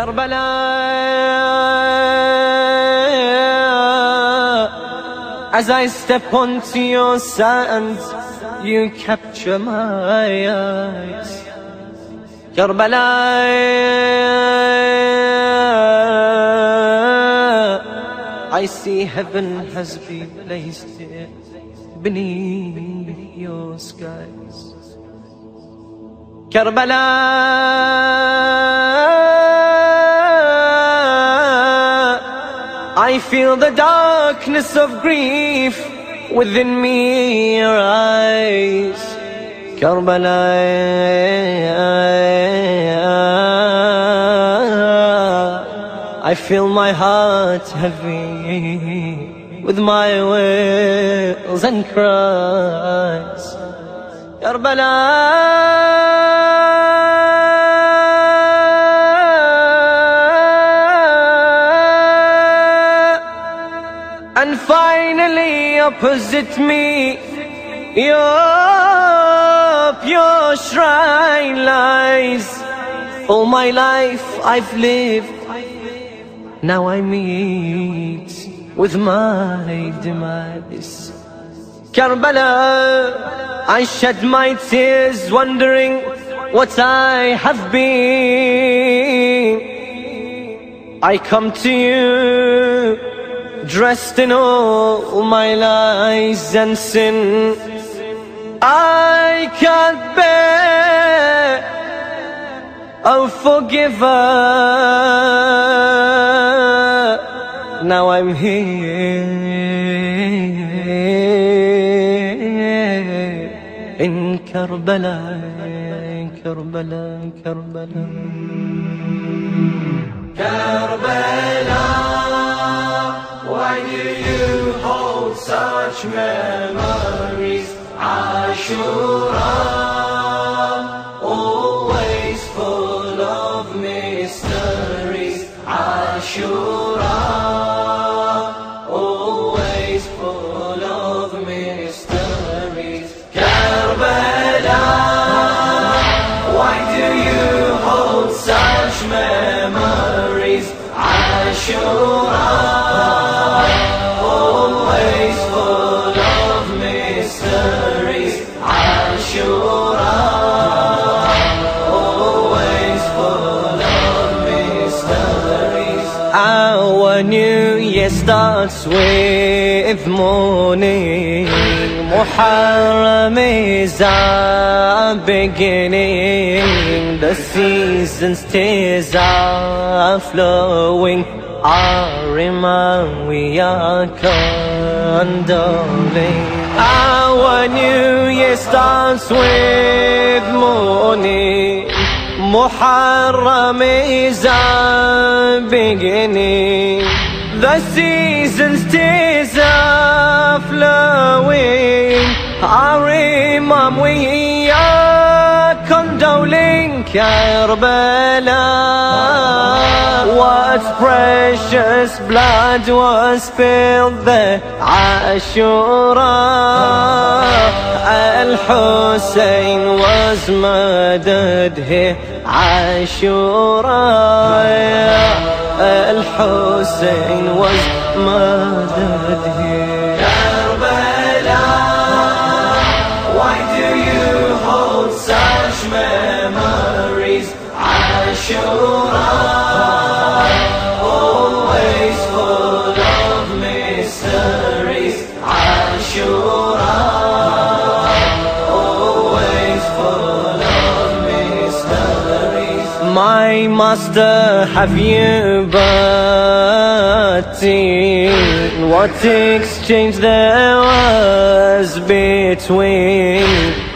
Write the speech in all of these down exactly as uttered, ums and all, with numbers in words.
Karbala, as I step onto your sands, you capture my eyes. Karbala, I see heaven has been placed here beneath your skies. Karbala, I feel the darkness of grief within me, your eyes. Karbala, I feel my heart heavy with my wails and cries. Karbala, and finally opposite me, your pure shrine lies. All my life I've lived, now I meet with my demise. Karbala, I shed my tears wondering what I have been. I come to you dressed in all my lies and sin. I can't bear, oh forgiver, now I'm here in Karbala, Karbala, Karbala, Karbala. Why do you hold such memories? Ashura, always full of mysteries. Ashura, always full of mysteries. Karbala, why do you hold such memories? Ashura, our new year starts with morning. Muharram is our beginning. The season's tears are flowing. Our Imam, we are condoling. Our new year starts with morning. Muharram is our beginning. The season's tears are flowing. Our Imam, we are condoling. Karbala, what precious blood was spilled there. Ashura, Al-Husayn was murdered here. Ashura, Al-Husayn was murdered here. Karbala, why do you hold such memories? Ashura, always full of mysteries. Ashura, my master, have you but seen what exchange there was between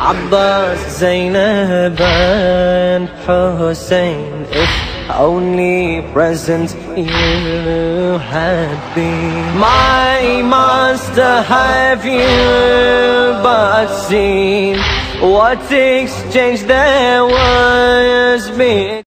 Abbas, Zainab and Hussein? If only present you had been. My master, have you but seen what exchange there was between